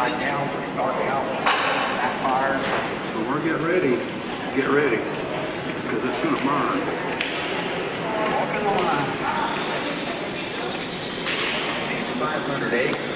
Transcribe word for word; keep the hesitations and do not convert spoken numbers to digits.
Right now, we're starting out with that fire. So we're getting ready. Get ready. Because it's going to burn. Walking on. These five hundred acres.